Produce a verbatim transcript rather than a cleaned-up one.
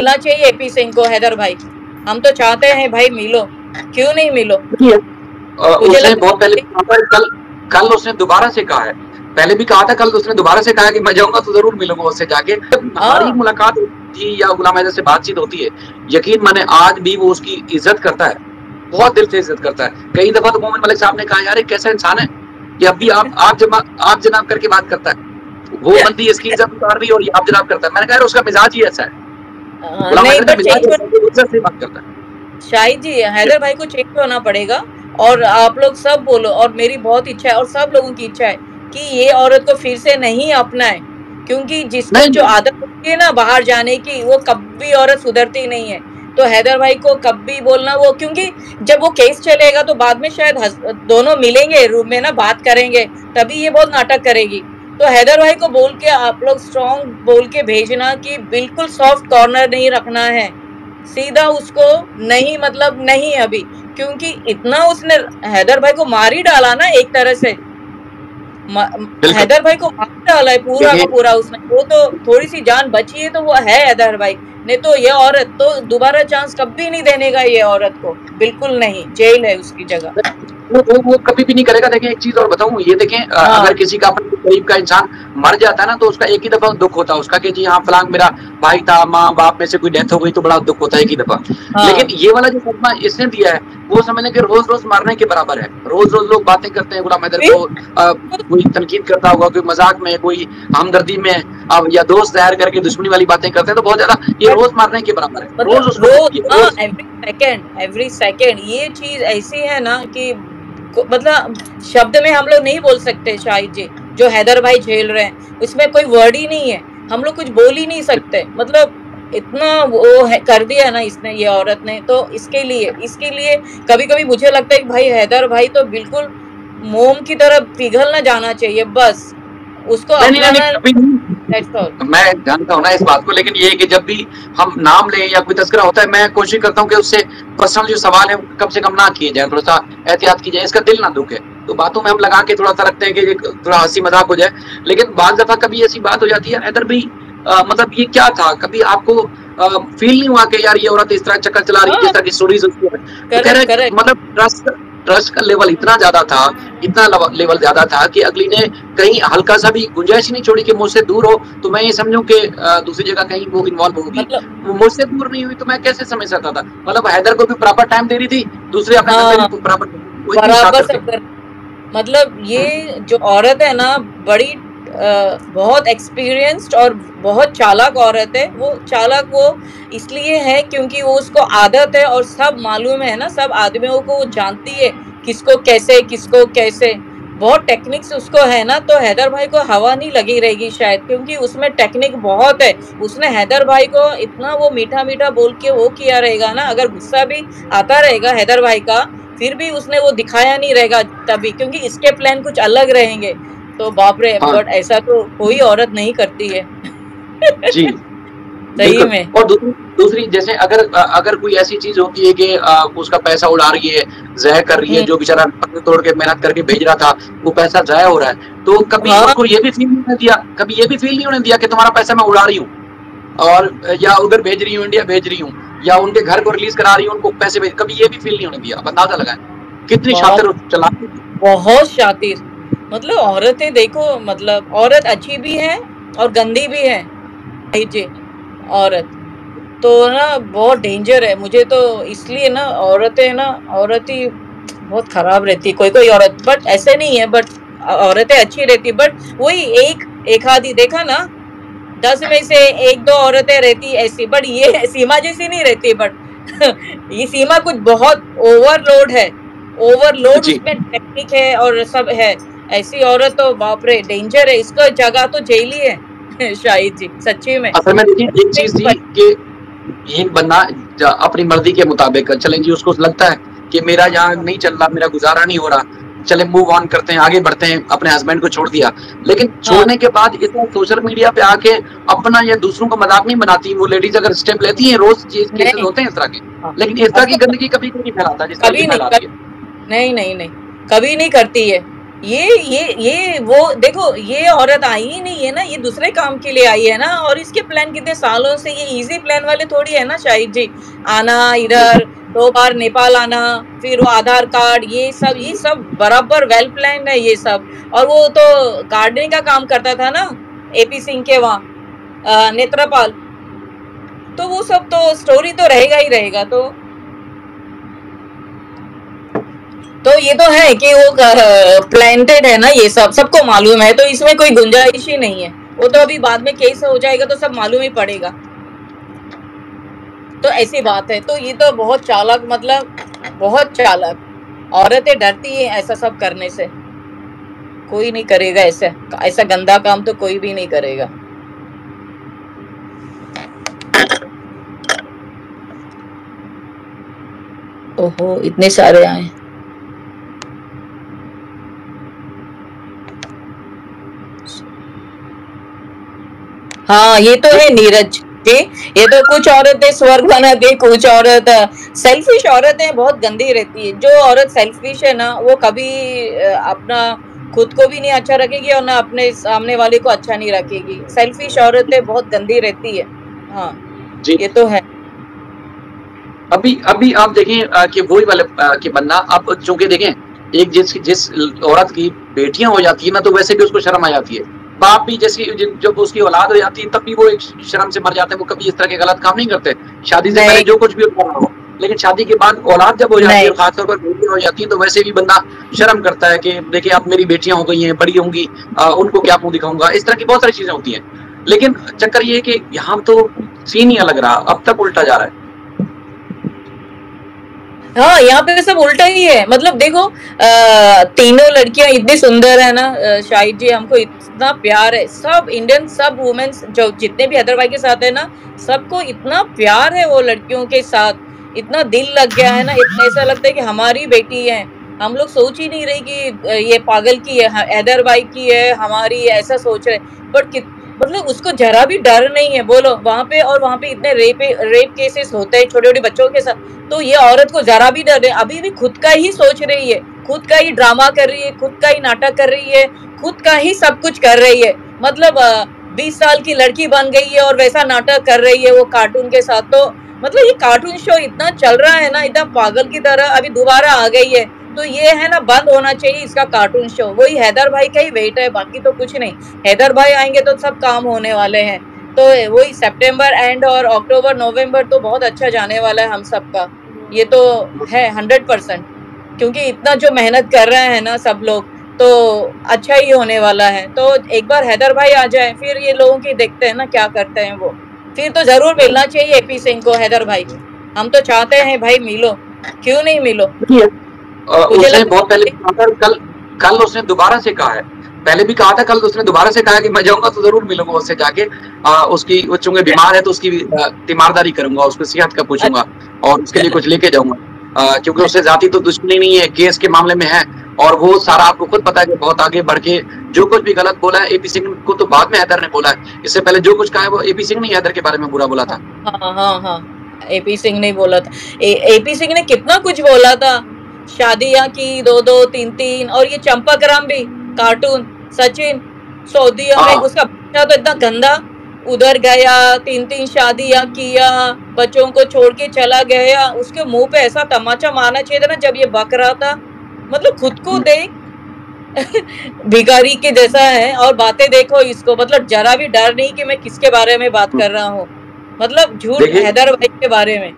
मिलना चाहिए A P Singh को हैदर भाई, हम तो चाहते हैं भाई मिलो, क्यों नहीं मिलो। आ, उसने बहुत पहले कल कल उसने दोबारा से कहा है, पहले भी कहा था, कल उसने दोबारा से कहा कि मैं जाऊंगा तो जरूर मिलूंगा उससे जाके। हमारी मुलाकात होती या गुलाम हैदर से बातचीत होती है, यकीन माने आज भी वो उसकी इज्जत करता है, बहुत दिल से इज्जत करता है। कई दफा तो मोहम्मद मलिक साहब ने कहा यार ये कैसा इंसान है कि अब भी आप आप जनाब आप जनाब करके बात करता है, वो बंदी इसकी इज्जत उतार रही है और आप जनाब करता है। मैंने कहा उसका मिजाज ही ऐसा है, गुलाम हैदर का मिजाज इज्जत से बात करता है। शाहिद जी हैदर भाई को चेक होना पड़ेगा और आप लोग सब बोलो, और मेरी बहुत इच्छा है और सब लोगों की इच्छा है कि ये औरत को फिर से नहीं अपनाए, क्योंकि जिसको जो आदत होती है ना बाहर जाने की, वो कभी औरत सुधरती नहीं है। तो हैदर भाई को कभी बोलना वो, क्योंकि जब वो केस चलेगा तो बाद में शायद हस, दोनों मिलेंगे रूम में ना, बात करेंगे, तभी ये बहुत नाटक करेगी। तो हैदर भाई को बोल के आप लोग स्ट्रॉन्ग बोल के भेजना कि बिल्कुल सॉफ्ट कॉर्नर नहीं रखना है, सीधा उसको नहीं मतलब नहीं अभी, क्योंकि इतना उसने हैदर भाई को मार ही डाला ना एक तरह से, हैदर भाई को मार डाला है पूरा का पूरा उसने। वो तो थोड़ी सी जान बची है तो वो है हैदर भाई, नहीं तो ये औरत तो दोबारा चांस कभी नहीं देने का, ये औरत को बिल्कुल नहीं, जेल है उसकी जगह, वो वो, वो कभी भी नहीं करेगा। देखें एक चीज और बताऊं, ये देखें हाँ। अगर किसी का अपने करीब का इंसान मर जाता है ना तो उसका एक ही दफा दुख होता है उसका कि जी हाँ फलांग मेरा भाई था, माँ बाप में से कोई डेथ हो गई तो बड़ा दुख होता है एक ही दफा हाँ। लेकिन ये वाला जो सदमा इसने दिया है वो समझने के रोज रोज मारने के बराबर है। रोज रोज लोग बातें करते हैं गुलाम हैदर को, कोई तनकीद करता होगा, कोई मजाक में, कोई हमदर्दी में, अब या दोस्त जहर करके दुश्मनी वाली बातें करते हैं, तो बहुत ज्यादा ये रोज मारने के बराबर है। रोज रोज एवरी सेकेंड एवरी सेकेंड ये चीज ऐसी है ना कि मतलब शब्द में हम लोग नहीं बोल सकते। शाहिद जी जो हैदर भाई झेल रहे हैं उसमें कोई वर्ड ही नहीं है, हम लोग कुछ बोल ही नहीं सकते, मतलब इतना वो है, कर दिया ना इसने, ये औरत ने। तो इसके लिए इसके लिए कभी कभी मुझे लगता है कि भाई हैदर भाई तो बिल्कुल मोम की तरह पिघल ना जाना चाहिए, बस उसको नहीं, नहीं, नहीं, मैं जानता हूँ ना इस बात को, लेकिन ये कि जब भी हम नाम लें या कोई तस्करा होता है, मैं कोशिश करता हूँ कि उससे पर्सनल जो सवाल है कम से कम ना किए जाए, थोड़ा सा एहतियात की जाए, इसका दिल ना दुखे। तो बातों में हम लगा के थोड़ा सा रखते हैं कि थोड़ा हंसी मजाक हो जाए, लेकिन बाद दफा कभी ऐसी बात हो जाती है हैदर भाई आ, मतलब ये क्या था, कभी आपको आ, फील नहीं हुआ कि यार ये औरत इस तरह चक्कर चला रही है, इस तरह की स्टोरीज उसकी, मतलब ट्रस्ट का लेवल इतना ज्यादा था, इतना लेवल ज्यादा था कि अगली ने कहीं हल्का सा भी गुंजाइश नहीं छोड़ी कि मुझसे दूर हो तो मैं ये समझूं कि दूसरी जगह कहीं वो इन्वॉल्व होगी, मतलब मुझसे दूर नहीं हुई तो मैं कैसे समझ सकता था। मतलब हैदर को भी प्रॉपर टाइम दे रही थी, दूसरे अपने प्रॉपर, मतलब ये जो औरत है ना बड़ी आ, बहुत एक्सपीरियंस्ड और बहुत चालाक औरत है। वो चालाक वो इसलिए है क्योंकि वो उसको आदत है और सब मालूम है ना, सब आदमियों को वो जानती है किसको कैसे किसको कैसे, बहुत टेक्निक्स उसको है ना। तो हैदर भाई को हवा नहीं लगी रहेगी शायद, क्योंकि उसमें टेक्निक बहुत है। उसने हैदर भाई को इतना वो मीठा मीठा बोल के वो किया रहेगा ना, अगर गुस्सा भी आता रहेगा हैदर भाई का फिर भी उसने वो दिखाया नहीं रहेगा तभी, क्योंकि इसके प्लान कुछ अलग रहेंगे। तो बाप रे, बट ऐसा तो कोई औरत नहीं करती है जी सही में। और दूसरी दूसरी जैसे अगर अगर कोई ऐसी चीज होती है कि उसका पैसा उड़ा रही है, ज़ाया कर रही है, जो बेचारा तोड़ के मेहनत करके भेज रहा था वो पैसा ज़ाया हो रहा है, तो कभी उसको ये भी फील नहीं होने दिया, कभी ये भी फील नहीं होने दिया कि तुम्हारा पैसा मैं उड़ा रही हूँ और या उधर भेज रही हूँ, इंडिया भेज रही हूँ या उनके घर को रिलीज करा रही हूँ, उनको पैसे भेज, कभी ये भी फील नहीं होने दिया। अंदाजा लगाए कितनी शातिर चलाती, बहुत शातिर। मतलब औरतें देखो, मतलब औरत अच्छी भी है और गंदी भी है, औरत तो ना बहुत डेंजर है। मुझे तो इसलिए ना औरतें ना औरत ही बहुत खराब रहती, कोई कोई औरत, बट ऐसे नहीं है, बट औरतें अच्छी रहती, बट वही एक एक आधी देखा ना, दस में से एक दो औरतें रहती ऐसी, बट ये सीमा जैसी नहीं रहती। बट ये सीमा कुछ बहुत ओवरलोड है, ओवरलोड में टेक्निक है और सब है। ऐसी औरत तो बाप रे डेंजर है, इसका जगह तो जेल ही है शाहिद जी सच्ची में। असल में देखिए एक चीज थी कि ये बंदा अपनी मर्जी के मुताबिक चले जी, उसको लगता है कि मेरा यहाँ नहीं चल रहा, मेरा गुजारा नहीं हो रहा, चले मूव ऑन करते हैं, आगे बढ़ते हैं, अपने हस्बैंड को छोड़ दिया। लेकिन छोड़ने के बाद इतना सोशल मीडिया पे आके अपना या दूसरों का मजाक नहीं बनाती वो लेडीज, अगर स्टेप लेती है रोज चीज केसेस होते हैं इस तरह के, लेकिन इस तरह की गंदगी कभी नहीं फैलाता, कभी नहीं, नहीं नहीं कभी नहीं करती है। ये ये ये वो देखो, ये औरत आई ही नहीं है ना, ये दूसरे काम के लिए आई है ना। और इसके प्लान कितने सालों से, ये इजी प्लान वाले थोड़ी है ना शाहिद जी। आना इधर दो बार, नेपाल आना, फिर वो आधार कार्ड, ये सब ये सब बराबर वेल प्लान है ये सब। और वो तो गार्डनिंग का काम करता था ना ए पी सिंह के वहाँ नेत्रपाल, तो वो सब तो स्टोरी तो रहेगा ही रहेगा। तो तो ये तो है कि वो प्लांटेड है ना, ये सब सबको मालूम है, तो इसमें कोई गुंजाइश ही नहीं है। वो तो अभी बाद में केस हो जाएगा तो सब मालूम ही पड़ेगा। तो ऐसी बात है। तो ये तो बहुत चालाक, मतलब बहुत चालाक औरतें डरती हैं ऐसा सब करने से। कोई नहीं करेगा ऐसा, ऐसा गंदा काम तो कोई भी नहीं करेगा। ओहो, इतने सारे आए। हाँ, ये तो है नीरज जी, ये तो कुछ औरतें स्वर्ग बनाती, कुछ औरत सेल्फिश औरतें बहुत गंदी रहती है। जो औरत सेल्फिश है ना, वो कभी अपना खुद को भी नहीं अच्छा रखेगी और ना अपने सामने वाले को अच्छा नहीं रखेगी। सेल्फिश औरतें बहुत गंदी रहती है। हाँ जी, ये तो है। अभी अभी आप देखें कि वही वाले कि बनना, आप चूंकि देखें एक जिस जिस औरत की बेटियां हो जाती है ना, तो वैसे भी उसको शर्म आ जाती है। बाप भी जैसे जब उसकी औलाद हो जाती है तब भी वो एक शर्म से मर जाते हैं। वो कभी इस तरह के गलत काम नहीं करते, शादी से पहले जो कुछ भी करना हो। लेकिन शादी के बाद औलाद जब हो जाती है, खासतौर पर बेटियां हो जाती है, तो वैसे भी बंदा शर्म करता है कि देखिए अब मेरी बेटियां हो गई हैं, बड़ी होंगी, उनको क्या मुंह दिखाऊंगा। इस तरह की बहुत सारी चीजें होती हैं। लेकिन चक्कर ये है कि यहाँ तो सीन ही अलग रहा, अब तक उल्टा जा रहा है। हाँ, यहाँ पे सब उल्टा ही है। मतलब देखो, आ, तीनों लड़कियां इतनी सुंदर है ना शाहिद जी, हमको इतना प्यार है। सब इंडियन, सब वुमेन्स जो जितने भी हैदर भाई के साथ है ना, सबको इतना प्यार है वो लड़कियों के साथ, इतना दिल लग गया है ना, इतना ऐसा लगता है कि हमारी बेटी है। हम लोग सोच ही नहीं रही कि ये पागल की है, हैदर भाई की है, हमारी है, ऐसा सोच रहे। बट मतलब उसको जरा भी डर नहीं है, बोलो वहाँ पे। और वहाँ पे इतने रेप रेप केसेस होते हैं छोटे छोटे बच्चों के साथ, तो ये औरत को जरा भी डर नहीं। अभी भी खुद का ही सोच रही है, खुद का ही ड्रामा कर रही है, खुद का ही नाटक कर रही है, खुद का ही सब कुछ कर रही है। मतलब बीस साल की लड़की बन गई है और वैसा नाटक कर रही है वो कार्टून के साथ। तो मतलब ये कार्टून शो इतना चल रहा है ना, इतना पागल की तरह, अभी दोबारा आ गई है। तो ये है ना, बंद होना चाहिए इसका कार्टून शो। वही हैदर भाई का ही वेट है, बाकी तो कुछ नहीं। हैदर भाई आएंगे तो सब काम होने वाले हैं। तो वही सितंबर एंड और अक्टूबर नवंबर तो बहुत अच्छा जाने वाला है हम सबका, ये तो है हंड्रेड परसेंट। क्योंकि इतना जो मेहनत कर रहे हैं ना सब लोग, तो अच्छा ही होने वाला है। तो एक बार हैदर भाई आ जाए, फिर ये लोगों की देखते हैं ना क्या करते हैं वो। फिर तो ज़रूर मिलना चाहिए ए पी सिंह को, हैदर भाई। हम तो चाहते हैं भाई मिलो, क्यों नहीं मिलो। उसने बहुत पहले कल कल, कल उसने दोबारा से कहा है, पहले भी कहा था, कल उसने दोबारा से कहा कि मैं जाऊंगा तो जरूर मिलूंगा उससे जाके। आ, उसकी वो चूंकि बीमार है तो उसकी तीमारदारी करूंगा, उसको सेहत का पूछूंगा और उसके लिए कुछ लेके जाऊंगा, क्योंकि उससे जाती तो दुश्मनी नहीं है, केस के मामले में है। और वो सारा आपको खुद पता है कि बहुत आगे बढ़ के जो कुछ भी गलत बोला है एपी सिंह को, तो बाद में हैदर ने बोला है। इससे पहले जो कुछ कहा है वो एपी सिंह ने हैदर के बारे में बुरा बोला था। हाँ हाँ हाँ, एपी सिंह ने बोला था, एपी सिंह ने कितना कुछ बोला था। शादियां की दो दो तीन तीन, और ये चंपाग्राम भी कार्टून, सचिन सऊदी में उसका बच्चा तो इतना गंदा, उधर गया, तीन तीन शादियां किया, बच्चों को छोड़ के चला गया। उसके मुंह पे ऐसा तमाचा मारना चाहिए था ना जब ये बक रहा था। मतलब खुद को देख भिखारी के जैसा है, और बातें देखो इसको, मतलब जरा भी डर नहीं कि मैं किसके बारे में बात कर रहा हूँ। मतलब झूठ हैदर भाई के बारे में।